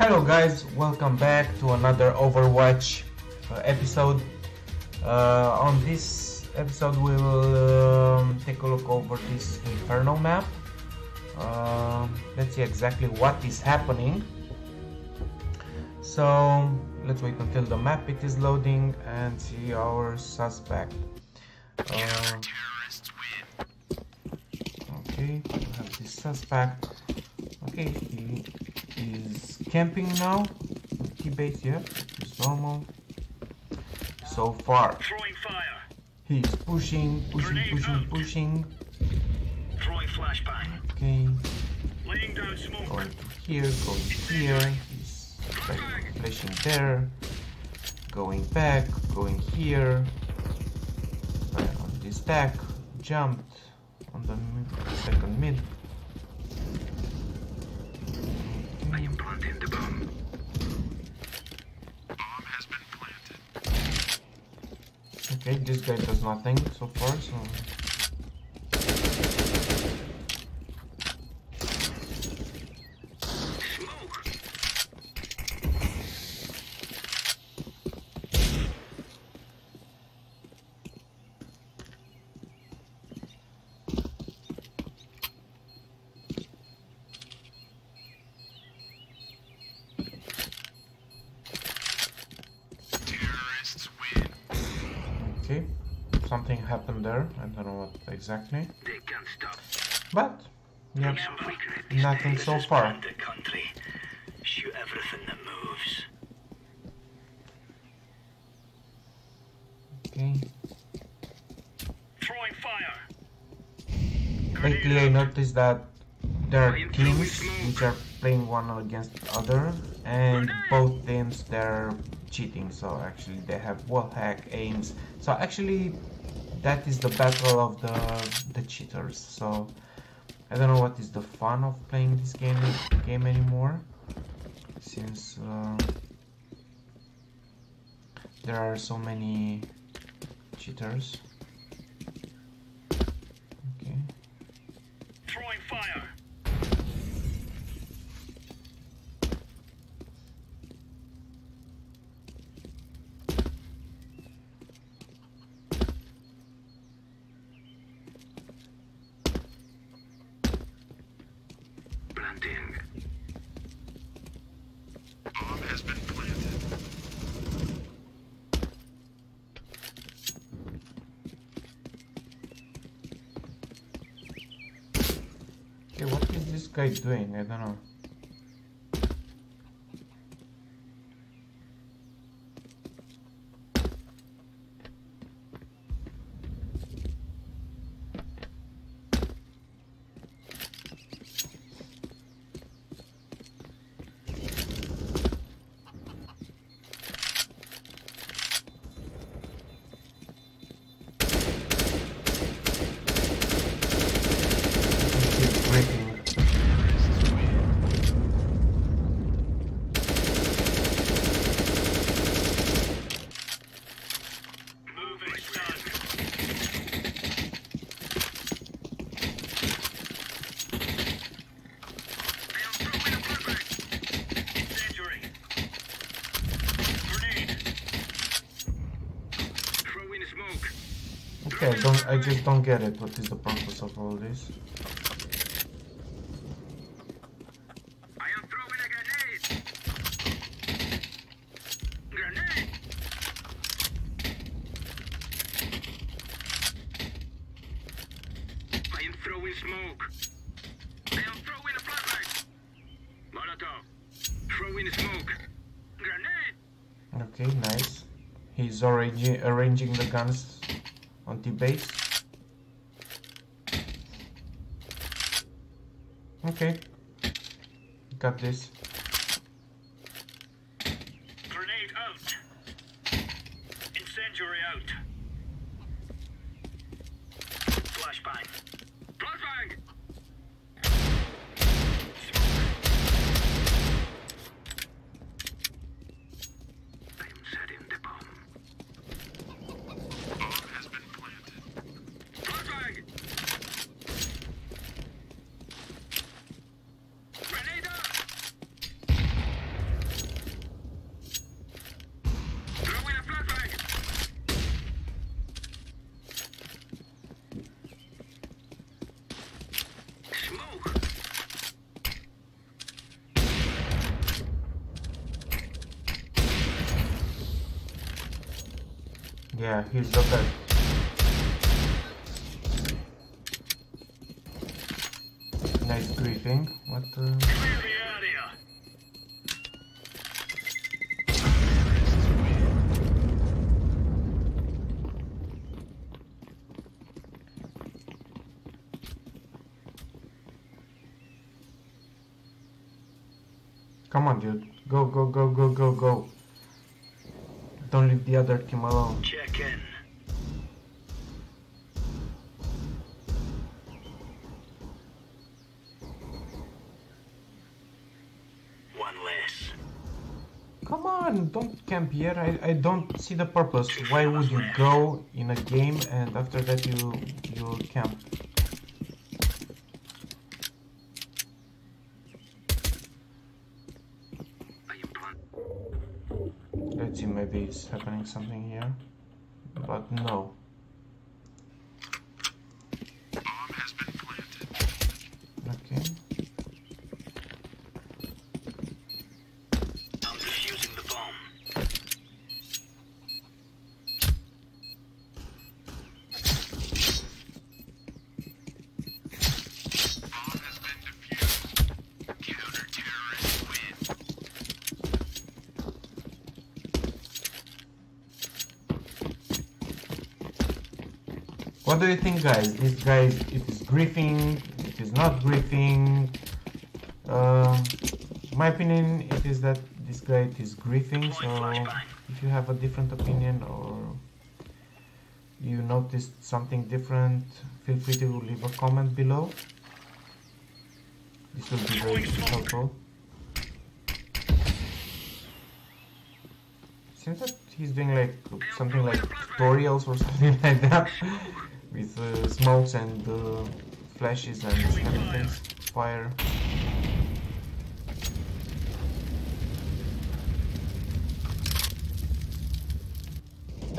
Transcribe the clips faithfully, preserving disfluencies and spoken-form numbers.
Hello guys, welcome back to another Overwatch uh, episode. Uh, on this episode we will um, take a look over this Inferno map. Uh, let's see exactly what is happening. So let's wait until the map it is loading and see our suspect. Uh, okay, we have this suspect. Okay, he is camping now. Key base, yeah, it's normal. So far, he's pushing, pushing, pushing, pushing. Throwing flashbang. Okay. Laying down smoke. Go here, go here. He's flashing there. Going back, going here. Back on this stack. Jumped on the second mid. I am planting the bomb. Bomb has been planted. Okay, this guy does nothing so far, so smoke. Okay, something happened there. I don't know what exactly, but yeah, nothing so far. Shoot everything that moves. Okay. Throwing fire. Lately, I noticed that there are teams which are playing one against the other, and both teams they're cheating. So actually they have wallhack aims, so actually that is the battle of the the cheaters. So I don't know what is the fun of playing this game game anymore, since uh, there are so many cheaters. Okay, throwing fire. Bomb has been planted. Okay, what is this guy doing? I don't know. Okay, I don't, I just don't get it. What is the purpose of all this? I am throwing a grenade. Grenade. I am throwing smoke. I am throwing a flashbang. Molotov. Throwing smoke. Grenade. Okay, nice. He's already arranging the guns. On the base. Okay. Got this. Grenade out. Incendiary out. Flashbang. Flashbang. I'm setting the bomb. Yeah, he's so good. Nice creeping. What the? Clear the area. Come on, dude. Go, go, go, go, go, go. Don't leave the other team alone. Check in. One less. Come on, don't camp here. I, I don't see the purpose. Why would you go in a game and after that you you camp? Let's see, maybe it's happening something here, but no. Bomb has been planted. Okay. I'm defusing the bomb. Bomb has been defused. Counter-terrorists win. What do you think, guys? This guy, it is griefing, it is not griefing. Uh, my opinion, it is that this guy it is griefing. So if you have a different opinion or you noticed something different, feel free to leave a comment below. This will be very helpful. Seems that he's doing like something like tutorials or something like that. With uh, smokes and uh, flashes and kind of things, fire.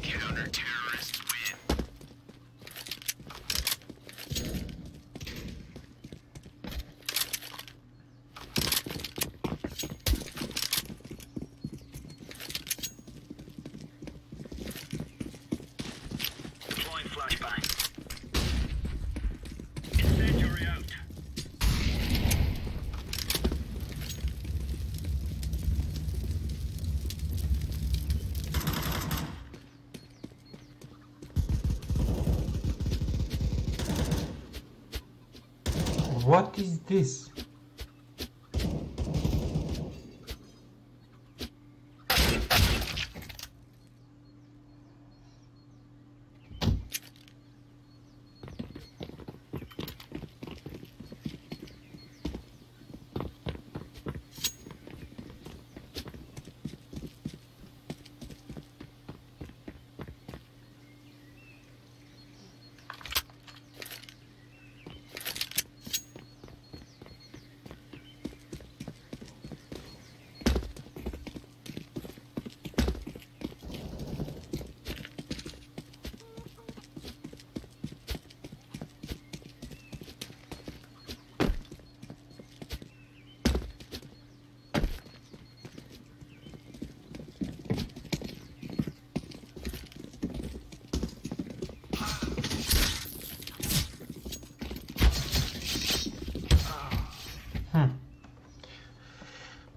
Counter-terrorist win. Deploying flashbang. What is this?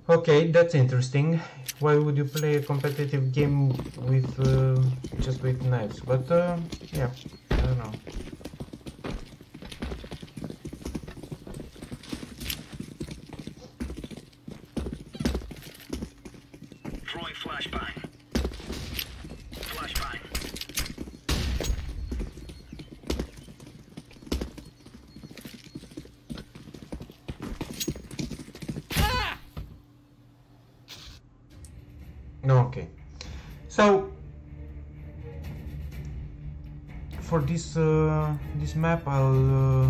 Okay, that's interesting. Why would you play a competitive game with uh, just with knives? But uh, yeah, I don't know. Throwing flashbang. Flashbang. Okay, so for this uh, this map, I'll uh,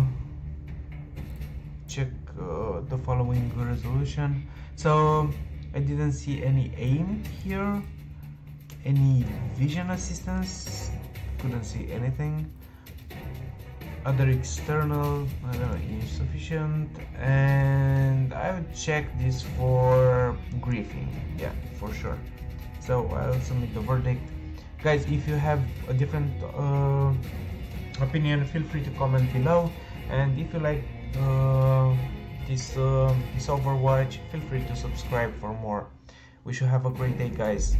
check uh, the following resolution. So I didn't see any aim here, any vision assistance, couldn't see anything. Other external, I don't know, insufficient, and I would check this for griefing, yeah, for sure. So I'll submit the verdict. Guys, if you have a different uh, opinion, feel free to comment below, and if you like uh, this uh, this Overwatch, feel free to subscribe for more. We should have a great day, guys.